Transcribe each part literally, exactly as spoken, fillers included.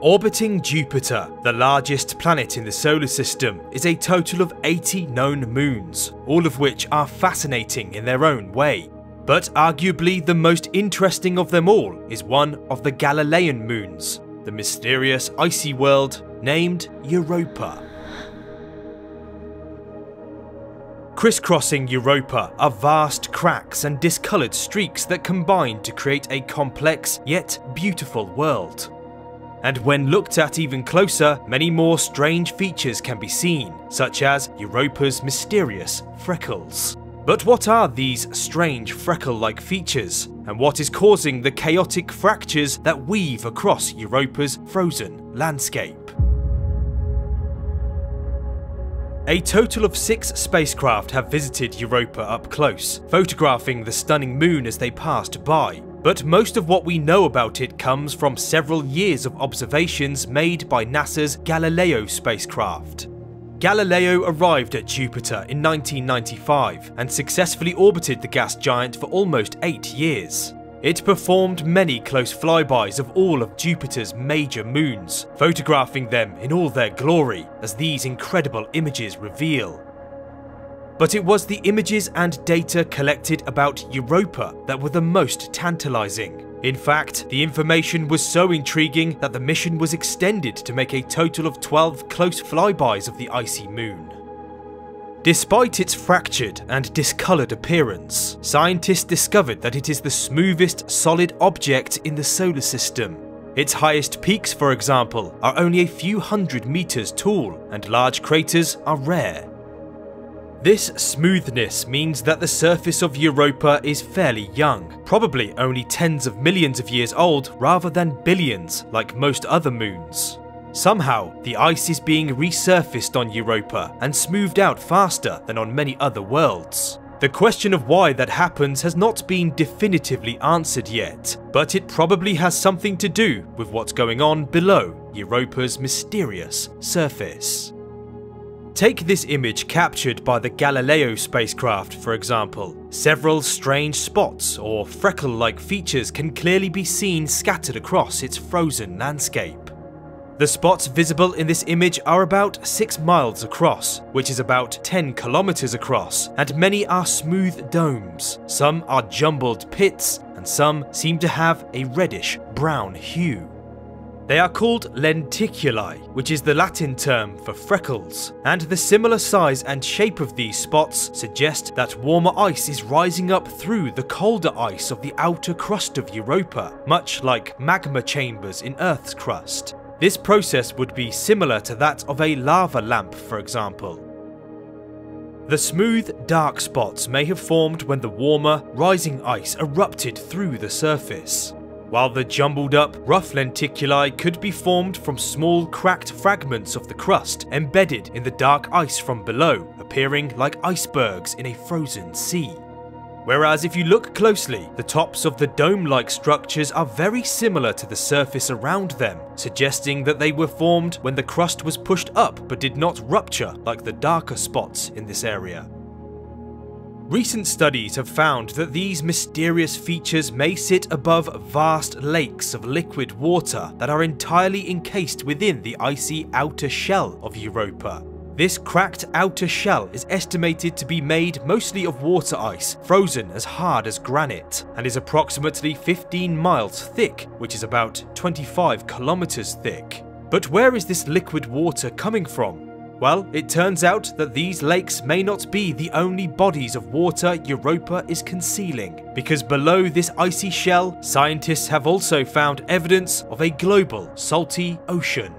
Orbiting Jupiter, the largest planet in the solar system, is a total of eighty known moons, all of which are fascinating in their own way. But arguably the most interesting of them all is one of the Galilean moons, the mysterious icy world named Europa. Crisscrossing Europa are vast cracks and discoloured streaks that combine to create a complex yet beautiful world. And when looked at even closer, many more strange features can be seen, such as Europa's mysterious freckles. But what are these strange freckle-like features, and what is causing the chaotic fractures that weave across Europa's frozen landscape? A total of six spacecraft have visited Europa up close, photographing the stunning moon as they passed by. But most of what we know about it comes from several years of observations made by NASA's Galileo spacecraft. Galileo arrived at Jupiter in nineteen ninety-five and successfully orbited the gas giant for almost eight years. It performed many close flybys of all of Jupiter's major moons, photographing them in all their glory, as these incredible images reveal. But it was the images and data collected about Europa that were the most tantalizing. In fact, the information was so intriguing that the mission was extended to make a total of twelve close flybys of the icy moon. Despite its fractured and discolored appearance, scientists discovered that it is the smoothest solid object in the solar system. Its highest peaks, for example, are only a few hundred meters tall, and large craters are rare. This smoothness means that the surface of Europa is fairly young, probably only tens of millions of years old rather than billions like most other moons. Somehow, the ice is being resurfaced on Europa and smoothed out faster than on many other worlds. The question of why that happens has not been definitively answered yet, but it probably has something to do with what's going on below Europa's mysterious surface. Take this image captured by the Galileo spacecraft, for example. Several strange spots or freckle-like features can clearly be seen scattered across its frozen landscape. The spots visible in this image are about six miles across, which is about ten kilometers across, and many are smooth domes. Some are jumbled pits, and some seem to have a reddish-brown hue. They are called lenticuli, which is the Latin term for freckles, and the similar size and shape of these spots suggest that warmer ice is rising up through the colder ice of the outer crust of Europa, much like magma chambers in Earth's crust. This process would be similar to that of a lava lamp, for example. The smooth, dark spots may have formed when the warmer, rising ice erupted through the surface, while the jumbled-up, rough lenticuli could be formed from small, cracked fragments of the crust embedded in the dark ice from below, appearing like icebergs in a frozen sea. Whereas if you look closely, the tops of the dome-like structures are very similar to the surface around them, suggesting that they were formed when the crust was pushed up but did not rupture like the darker spots in this area. Recent studies have found that these mysterious features may sit above vast lakes of liquid water that are entirely encased within the icy outer shell of Europa. This cracked outer shell is estimated to be made mostly of water ice, frozen as hard as granite, and is approximately fifteen miles thick, which is about twenty-five kilometers thick. But where is this liquid water coming from? Well, it turns out that these lakes may not be the only bodies of water Europa is concealing, because below this icy shell, scientists have also found evidence of a global salty ocean.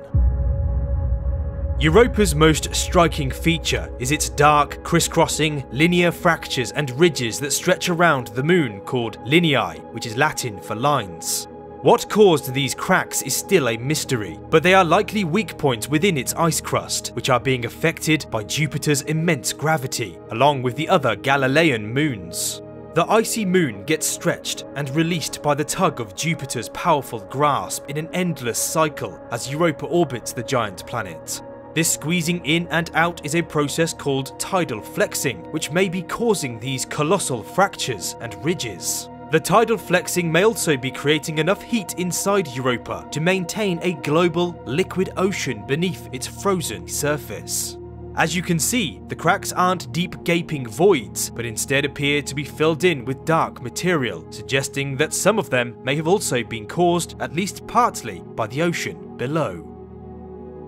Europa's most striking feature is its dark, crisscrossing, linear fractures and ridges that stretch around the moon called lineae, which is Latin for lines. What caused these cracks is still a mystery, but they are likely weak points within its ice crust, which are being affected by Jupiter's immense gravity, along with the other Galilean moons. The icy moon gets stretched and released by the tug of Jupiter's powerful grasp in an endless cycle as Europa orbits the giant planet. This squeezing in and out is a process called tidal flexing, which may be causing these colossal fractures and ridges. The tidal flexing may also be creating enough heat inside Europa to maintain a global, liquid ocean beneath its frozen surface. As you can see, the cracks aren't deep gaping voids, but instead appear to be filled in with dark material, suggesting that some of them may have also been caused, at least partly, by the ocean below.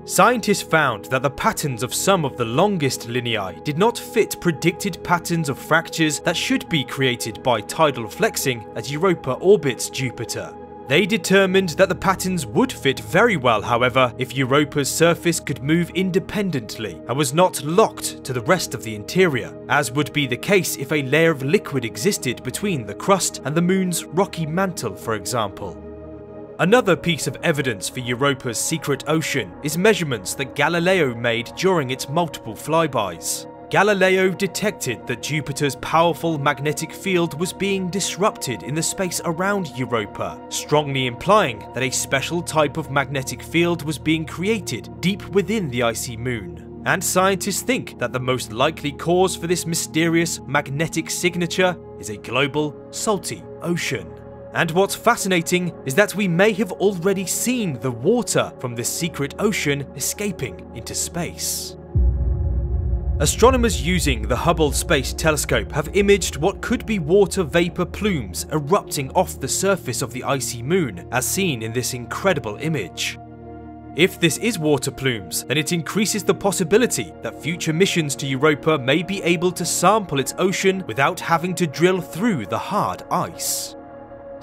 Scientists found that the patterns of some of the longest lineae did not fit predicted patterns of fractures that should be created by tidal flexing as Europa orbits Jupiter. They determined that the patterns would fit very well, however, if Europa's surface could move independently and was not locked to the rest of the interior, as would be the case if a layer of liquid existed between the crust and the moon's rocky mantle, for example. Another piece of evidence for Europa's secret ocean is measurements that Galileo made during its multiple flybys. Galileo detected that Jupiter's powerful magnetic field was being disrupted in the space around Europa, strongly implying that a special type of magnetic field was being created deep within the icy moon. And scientists think that the most likely cause for this mysterious magnetic signature is a global, salty ocean. And what's fascinating is that we may have already seen the water from this secret ocean escaping into space. Astronomers using the Hubble Space Telescope have imaged what could be water vapor plumes erupting off the surface of the icy moon, as seen in this incredible image. If this is water plumes, then it increases the possibility that future missions to Europa may be able to sample its ocean without having to drill through the hard ice.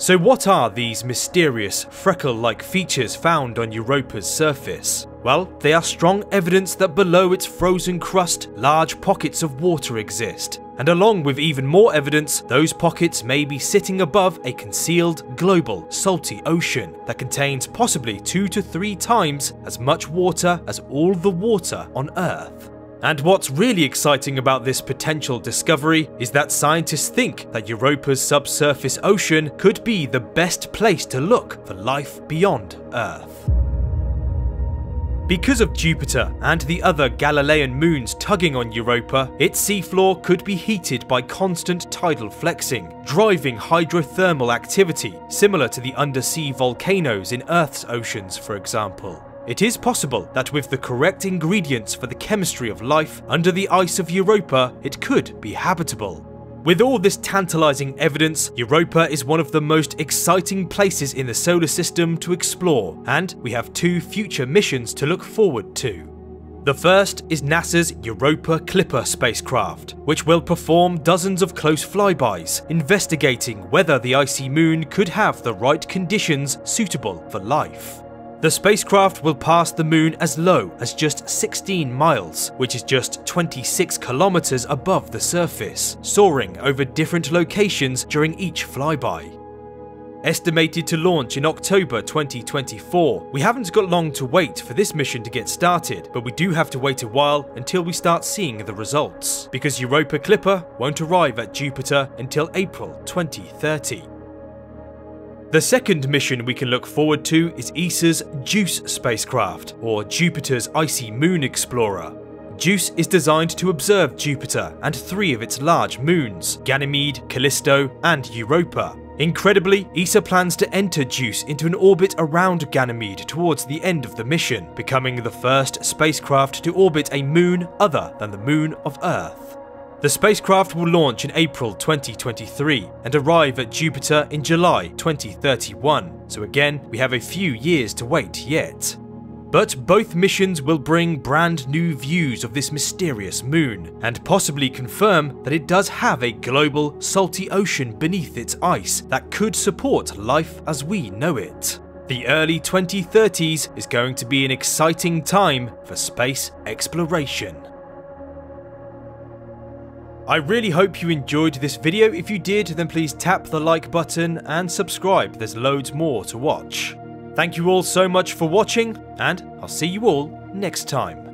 So what are these mysterious, freckle-like features found on Europa's surface? Well, they are strong evidence that below its frozen crust, large pockets of water exist. And along with even more evidence, those pockets may be sitting above a concealed, global, salty ocean that contains possibly two to three times as much water as all the water on Earth. And what's really exciting about this potential discovery is that scientists think that Europa's subsurface ocean could be the best place to look for life beyond Earth. Because of Jupiter and the other Galilean moons tugging on Europa, its seafloor could be heated by constant tidal flexing, driving hydrothermal activity similar to the undersea volcanoes in Earth's oceans, for example. It is possible that with the correct ingredients for the chemistry of life under the ice of Europa, it could be habitable. With all this tantalizing evidence, Europa is one of the most exciting places in the solar system to explore, and we have two future missions to look forward to. The first is NASA's Europa Clipper spacecraft, which will perform dozens of close flybys, investigating whether the icy moon could have the right conditions suitable for life. The spacecraft will pass the moon as low as just sixteen miles, which is just twenty-six kilometers above the surface, soaring over different locations during each flyby. Estimated to launch in October twenty twenty-four, we haven't got long to wait for this mission to get started, but we do have to wait a while until we start seeing the results, because Europa Clipper won't arrive at Jupiter until April twenty thirty. The second mission we can look forward to is ESA's JUICE spacecraft, or Jupiter's Icy Moon Explorer. JUICE is designed to observe Jupiter and three of its large moons, Ganymede, Callisto, and Europa. Incredibly, ESA plans to enter JUICE into an orbit around Ganymede towards the end of the mission, becoming the first spacecraft to orbit a moon other than the moon of Earth. The spacecraft will launch in April twenty twenty-three and arrive at Jupiter in July twenty thirty-one, so again, we have a few years to wait yet. But both missions will bring brand new views of this mysterious moon, and possibly confirm that it does have a global, salty ocean beneath its ice that could support life as we know it. The early twenty thirties is going to be an exciting time for space exploration. I really hope you enjoyed this video. If you did, then please tap the like button and subscribe. There's loads more to watch. Thank you all so much for watching, and I'll see you all next time.